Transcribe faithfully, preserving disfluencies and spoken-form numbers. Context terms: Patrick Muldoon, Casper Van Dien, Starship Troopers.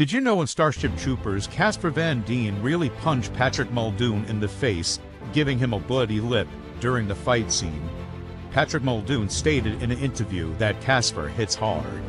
Did you know in Starship Troopers, Casper Van Dien really punched Patrick Muldoon in the face, giving him a bloody lip, during the fight scene? Patrick Muldoon stated in an interview that Casper hits hard.